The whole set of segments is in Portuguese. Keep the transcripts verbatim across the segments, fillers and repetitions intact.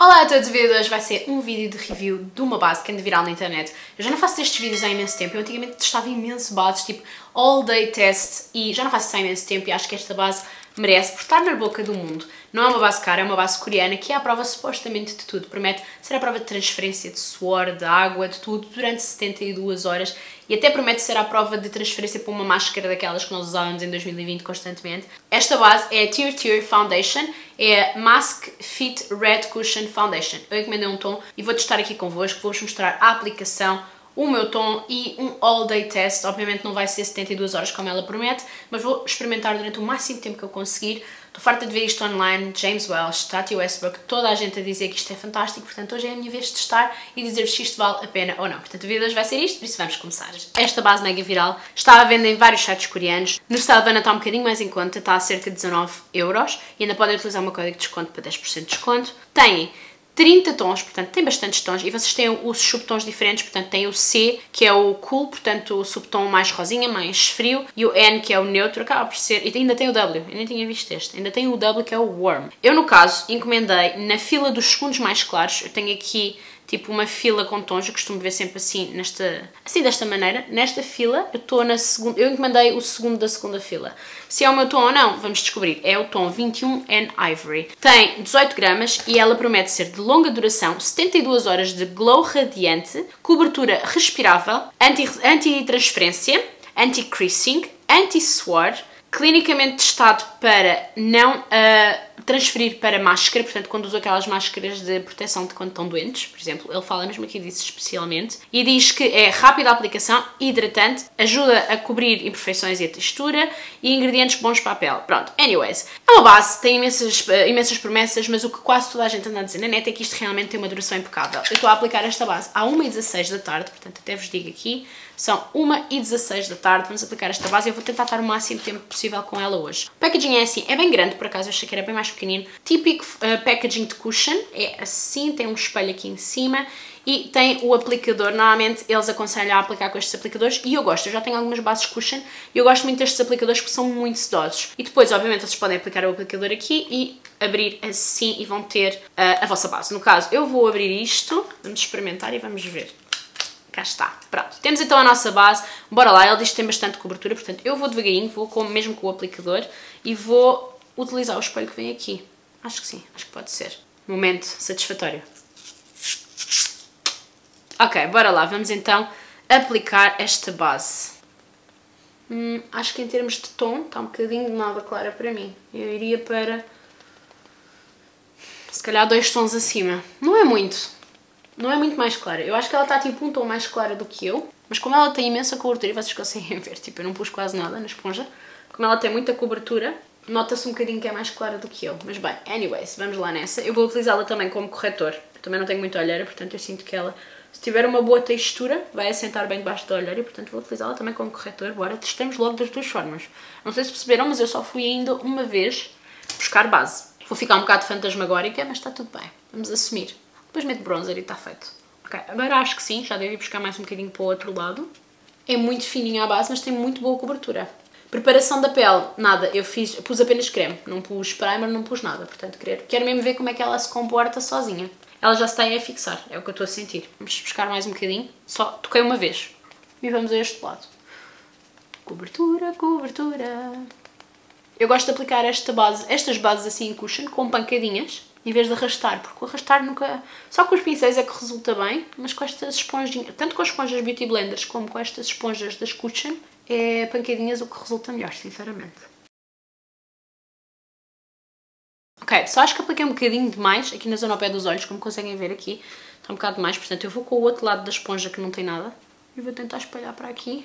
Olá a todos, o vídeo de hoje vai ser um vídeo de review de uma base que anda viral na internet. Eu já não faço destes vídeos há imenso tempo, eu antigamente testava imenso bases, tipo all day test, e já não faço isso há imenso tempo e acho que esta base merece por estar na boca do mundo. Não é uma base cara, é uma base coreana que é à prova supostamente de tudo. Promete ser à prova de transferência de suor, de água, de tudo, durante setenta e duas horas, e até promete ser à prova de transferência para uma máscara daquelas que nós usávamos em dois mil e vinte constantemente. Esta base é a Tirtir Foundation, é a Mask Fit Red Cushion Foundation. Eu encomendei um tom e vou testar aqui convosco, vou-vos mostrar a aplicação, o meu tom e um all day test. Obviamente não vai ser setenta e duas horas como ela promete, mas vou experimentar durante o máximo tempo que eu conseguir. Estou farta de ver isto online, James Wells, Tati Westbrook, toda a gente a dizer que isto é fantástico, portanto hoje é a minha vez de testar e dizer-vos se isto vale a pena ou não. Portanto o vídeo de hoje vai ser isto, por isso vamos começar. Esta base mega viral está à venda em vários sites coreanos, no Stylevana está um bocadinho mais em conta, está a cerca de dezanove euros e ainda podem utilizar uma código de desconto para dez por cento de desconto. Têm trinta tons, portanto tem bastantes tons, e vocês têm os subtons diferentes, portanto tem o C, que é o cool, portanto o subtom mais rosinha, mais frio, e o N, que é o neutro, acaba por ser, e ainda tem o W, eu nem tinha visto este, ainda tem o W, que é o warm. Eu no caso encomendei na fila dos segundos mais claros, eu tenho aqui tipo uma fila com tons, eu costumo ver sempre assim, nesta, assim desta maneira, nesta fila, eu estou na segunda, eu encomendei o segundo da segunda fila. Se é o meu tom ou não, vamos descobrir, é o tom vinte e um N Ivory. Tem dezoito gramas e ela promete ser de longa duração, setenta e duas horas de glow radiante, cobertura respirável, anti-transferência, anti-creasing, anti-suor, clinicamente testado para não uh, transferir para máscara, portanto quando usam aquelas máscaras de proteção de quando estão doentes, por exemplo, ele fala mesmo aqui disso especialmente, e diz que é rápida a aplicação, hidratante, ajuda a cobrir imperfeições e a textura, e ingredientes bons para a pele. Pronto, anyways, é uma base, tem imensas, uh, imensas promessas, mas o que quase toda a gente anda a dizer na net é que isto realmente tem uma duração impecável. Eu estou a aplicar esta base à uma e dezasseis da tarde, portanto até vos digo aqui, são uma e dezasseis da tarde, vamos aplicar esta base e eu vou tentar estar o máximo tempo possível com ela hoje. O packaging é assim, é bem grande, por acaso eu achei que era bem mais pequenino. Típico uh, packaging de cushion, é assim, tem um espelho aqui em cima e tem o aplicador, normalmente eles aconselham a aplicar com estes aplicadores e eu gosto, eu já tenho algumas bases cushion e eu gosto muito destes aplicadores porque são muito sedosos. E depois, obviamente, vocês podem aplicar o aplicador aqui e abrir assim e vão ter uh, a vossa base. No caso, eu vou abrir isto, vamos experimentar e vamos ver. Cá está. Pronto. Temos então a nossa base. Bora lá. Ele diz que tem bastante cobertura, portanto eu vou devagarinho, vou com, mesmo com o aplicador e vou utilizar o espelho que vem aqui. Acho que sim. Acho que pode ser. Momento satisfatório. Ok, bora lá. Vamos então aplicar esta base. Hum, acho que em termos de tom está um bocadinho de nada clara para mim. Eu iria para se calhar dois tons acima. Não é muito. Não é muito mais clara, eu acho que ela está tipo um tom mais clara do que eu, mas como ela tem imensa cobertura, e vocês conseguem ver, tipo, eu não pus quase nada na esponja, como ela tem muita cobertura, nota-se um bocadinho que é mais clara do que eu, mas bem, anyways, vamos lá nessa. Eu vou utilizá-la também como corretor, eu também não tenho muita olheira, portanto eu sinto que ela, se tiver uma boa textura, vai assentar bem debaixo da olheira, e portanto vou utilizá-la também como corretor. Bora, testamos logo das duas formas. Não sei se perceberam, mas eu só fui ainda uma vez buscar base. Vou ficar um bocado fantasmagórica, mas está tudo bem, vamos assumir. Depois meto bronzer e está feito. Ok, agora acho que sim, já devo ir buscar mais um bocadinho para o outro lado. É muito fininha a base, mas tem muito boa cobertura. Preparação da pele, nada, eu fiz, pus apenas creme, não pus primer, não pus nada, portanto quero, quero mesmo ver como é que ela se comporta sozinha. Ela já se está aí a fixar, é o que eu estou a sentir. Vamos buscar mais um bocadinho, só toquei uma vez. E vamos a este lado. Cobertura, cobertura. Eu gosto de aplicar esta base, estas bases assim em cushion, com pancadinhas, em vez de arrastar, porque o arrastar nunca... Só com os pincéis é que resulta bem, mas com estas esponjinhas, tanto com as esponjas Beauty Blenders como com estas esponjas das Cushion, é pancadinhas o que resulta melhor, sinceramente. Ok, só acho que apliquei um bocadinho demais aqui na zona ao pé dos olhos, como conseguem ver aqui, está um bocado demais, portanto eu vou com o outro lado da esponja que não tem nada e vou tentar espalhar para aqui.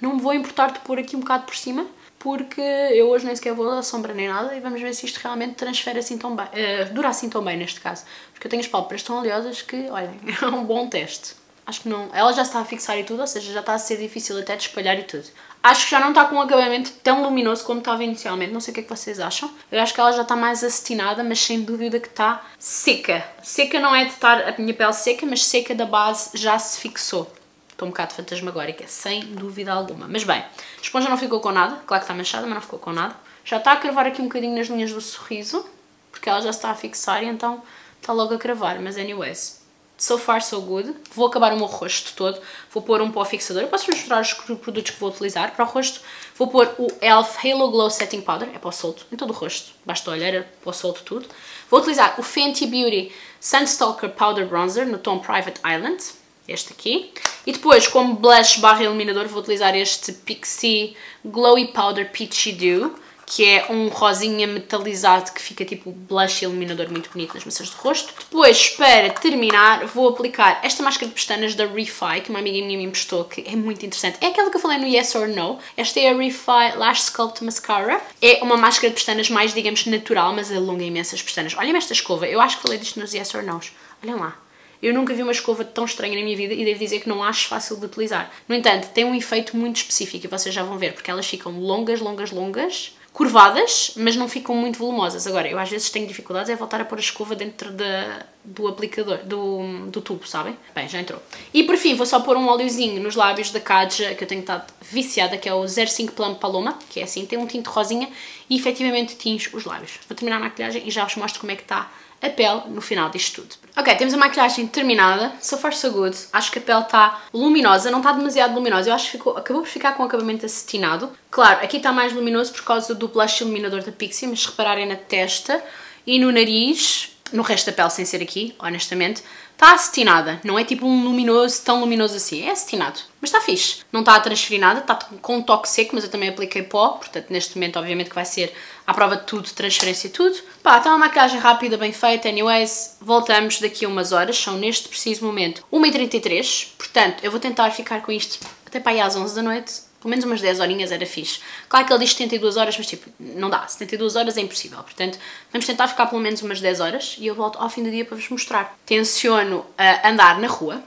Não me vou importar de pôr aqui um bocado por cima, porque eu hoje nem sequer vou dar sombra nem nada e vamos ver se isto realmente transfere assim tão bem, uh, dura assim tão bem neste caso, porque eu tenho as pálpebras tão oleosas que, olhem, é um bom teste. Acho que não, ela já está a fixar e tudo, ou seja, já está a ser difícil até de espalhar e tudo. Acho que já não está com um acabamento tão luminoso como estava inicialmente, não sei o que é que vocês acham. Eu acho que ela já está mais acetinada, mas sem dúvida que está seca. Seca não é de estar a minha pele seca, mas seca da base já se fixou. Estou um bocado fantasmagórica, sem dúvida alguma. Mas bem, a esponja não ficou com nada. Claro que está manchada, mas não ficou com nada. Já está a cravar aqui um bocadinho nas linhas do sorriso, porque ela já se está a fixar e então Está logo a cravar, mas anyways. So far so good. Vou acabar o meu rosto todo. Vou pôr um pó fixador. Eu posso mostrar os produtos que vou utilizar para o rosto. Vou pôr o E L F Halo Glow Setting Powder. É pó solto em todo o rosto. Basta olhar, é pó solto tudo. Vou utilizar o Fenty Beauty Sunstalker Powder Bronzer no tom Private Island. Este aqui. E depois, como blush barra iluminador, vou utilizar este Pixi Glowy Powder Peachy Dew, que é um rosinha metalizado que fica tipo blush iluminador muito bonito nas maçãs do rosto. Depois, para terminar, vou aplicar esta máscara de pestanas da Refy, que uma amiga minha me emprestou, que é muito interessante. É aquela que eu falei no Yes or No. Esta é a Refy Lash Sculpt Mascara. É uma máscara de pestanas mais, digamos, natural, mas alonga imensas pestanas. Olhem esta escova. Eu acho que falei disto nos Yes or Nos. Olhem lá. Eu nunca vi uma escova tão estranha na minha vida e devo dizer que não acho fácil de utilizar. No entanto, tem um efeito muito específico e vocês já vão ver, porque elas ficam longas, longas, longas, curvadas, mas não ficam muito volumosas. Agora, eu às vezes tenho dificuldades em voltar a pôr a escova dentro da, do aplicador, do, do tubo, sabem? Bem, já entrou. E por fim, vou só pôr um óleozinho nos lábios da Kaja, que eu tenho estado viciada, que é o zero cinco Plum Paloma, que é assim, tem um tinte rosinha e efetivamente tinge os lábios. Vou terminar a maquilhagem e já vos mostro como é que está a pele no final disto tudo. Ok, temos a maquilhagem terminada, so far so good. Acho que a pele está luminosa, não está demasiado luminosa, eu acho que ficou, acabou por ficar com o acabamento acetinado. Claro, aqui está mais luminoso por causa do blush iluminador da Pixi, mas se repararem na testa e no nariz, no resto da pele sem ser aqui, honestamente, está acetinada, não é tipo um luminoso, tão luminoso assim, é acetinado, mas está fixe. Não está a transferir nada, está com um toque seco, mas eu também apliquei pó, portanto neste momento obviamente que vai ser à prova de tudo, transferência e tudo. Pá, está uma maquilhagem rápida, bem feita, anyways, voltamos daqui a umas horas, são neste preciso momento uma e trinta e três, portanto eu vou tentar ficar com isto até para aí às onze da noite. Pelo menos umas dez horinhas era fixe. Claro que ele diz setenta e duas horas, mas tipo, não dá. setenta e duas horas é impossível. Portanto, vamos tentar ficar pelo menos umas dez horas e eu volto ao fim do dia para vos mostrar. Tenciono a andar na rua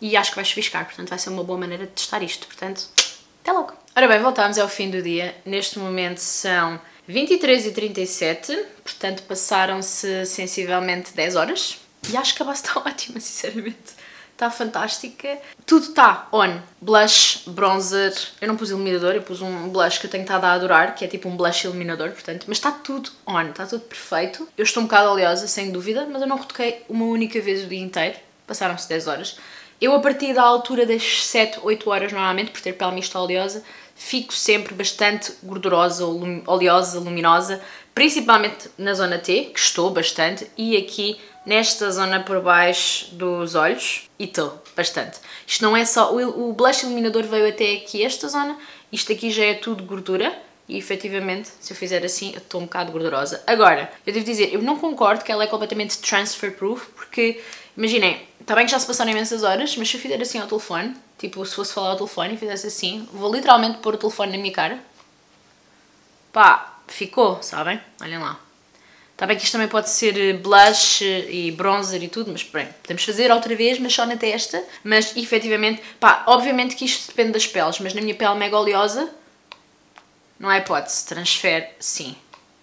e acho que vai chuviscar. Portanto, vai ser uma boa maneira de testar isto. Portanto, até logo. Ora bem, voltámos ao fim do dia. Neste momento são vinte e três e trinta e sete. Portanto, passaram-se sensivelmente dez horas. E acho que a base está ótima, sinceramente. Está fantástica. Tudo está on. Blush, bronzer, eu não pus iluminador, eu pus um blush que eu tenho estado a adorar, que é tipo um blush iluminador, portanto, mas está tudo on, está tudo perfeito. Eu estou um bocado oleosa, sem dúvida, mas eu não retoquei uma única vez o dia inteiro, passaram-se dez horas. Eu a partir da altura das sete, oito horas normalmente, por ter pele mista oleosa, fico sempre bastante gordurosa, oleosa, luminosa, principalmente na zona T, que estou bastante, e aqui nesta zona por baixo dos olhos, e estou bastante. Isto não é só, o blush iluminador veio até aqui esta zona, isto aqui já é tudo gordura, e efetivamente, se eu fizer assim, eu estou um bocado gordurosa. Agora, eu devo dizer, eu não concordo que ela é completamente transfer proof, porque, imaginem, está bem que já se passaram imensas horas, mas se eu fizer assim ao telefone, tipo, se fosse falar ao telefone e fizesse assim, vou literalmente pôr o telefone na minha cara. Pá, ficou, sabem? Olhem lá. Está bem que isto também pode ser blush e bronzer e tudo, mas bem, podemos fazer outra vez, mas só na testa. Mas, efetivamente, pá, obviamente que isto depende das peles, mas na minha pele mega oleosa, não há hipótese, transfere, sim.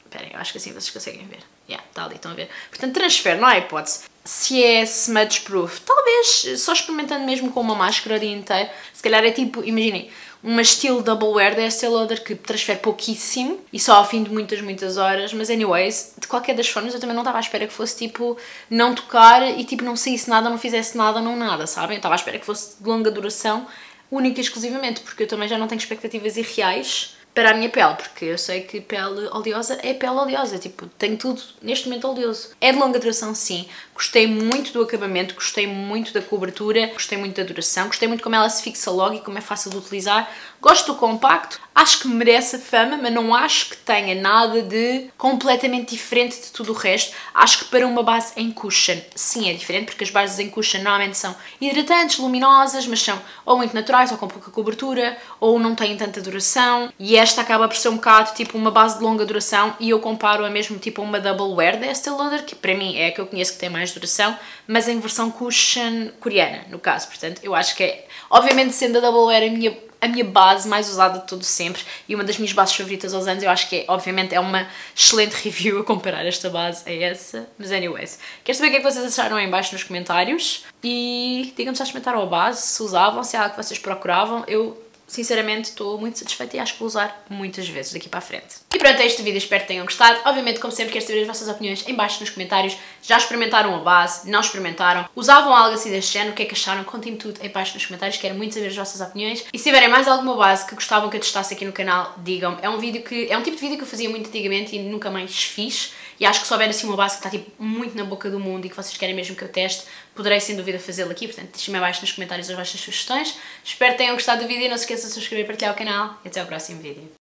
Esperem, eu acho que assim vocês conseguem ver. Yeah, está ali, estão a ver. Portanto, transfere, não há hipótese. Se é smudge proof, talvez só experimentando mesmo com uma máscara o dia inteiro. Se calhar é tipo, imaginem, uma estilo Double Wear da Estée Lauder que transfere pouquíssimo e só ao fim de muitas, muitas horas. Mas anyways, de qualquer das formas eu também não estava à espera que fosse tipo não tocar e tipo não saísse nada, não fizesse nada, não nada, sabem? Eu estava à espera que fosse de longa duração, única e exclusivamente, porque eu também já não tenho expectativas irreais para a minha pele, porque eu sei que pele oleosa é pele oleosa, tipo, tenho tudo neste momento oleoso. É de longa duração sim, gostei muito do acabamento, gostei muito da cobertura, gostei muito da duração, gostei muito como ela se fixa logo e como é fácil de utilizar, gosto do compacto, acho que merece a fama, mas não acho que tenha nada de completamente diferente de tudo o resto. Acho que para uma base em cushion, sim, é diferente, porque as bases em cushion normalmente são hidratantes, luminosas, mas são ou muito naturais, ou com pouca cobertura, ou não têm tanta duração, e é esta acaba por ser um bocado tipo uma base de longa duração e eu comparo a mesmo tipo uma Double Wear da Estée Lauder, que para mim é a que eu conheço que tem mais duração, mas em versão cushion coreana, no caso. Portanto, eu acho que é, obviamente sendo a Double Wear a minha, a minha base mais usada de todo sempre e uma das minhas bases favoritas aos anos, eu acho que é, obviamente é uma excelente review a comparar esta base a essa, mas anyways. Quero saber o que é que vocês acharam aí em baixo nos comentários e digam-me se experimentaram a base, se usavam, se é algo que vocês procuravam. Eu sinceramente estou muito satisfeita e acho que vou usar muitas vezes daqui para a frente. E pronto, é este vídeo, espero que tenham gostado. Obviamente, como sempre, quero saber as vossas opiniões em baixo nos comentários. Já experimentaram a base? Não experimentaram? Usavam algo assim deste género? O que é que acharam? Contem-me tudo em baixo nos comentários, quero muito saber as vossas opiniões. E se tiverem mais alguma base que gostavam que eu testasse aqui no canal, digam-me. É um vídeo que é um tipo de vídeo que eu fazia muito antigamente e nunca mais fiz. E acho que se houver assim uma base que está tipo muito na boca do mundo e que vocês querem mesmo que eu teste, poderei sem dúvida fazê-la aqui. Portanto, deixem-me abaixo nos comentários as vossas sugestões. Espero que tenham gostado do vídeo e não se esqueçam de se inscrever, partilhar o canal e até ao próximo vídeo.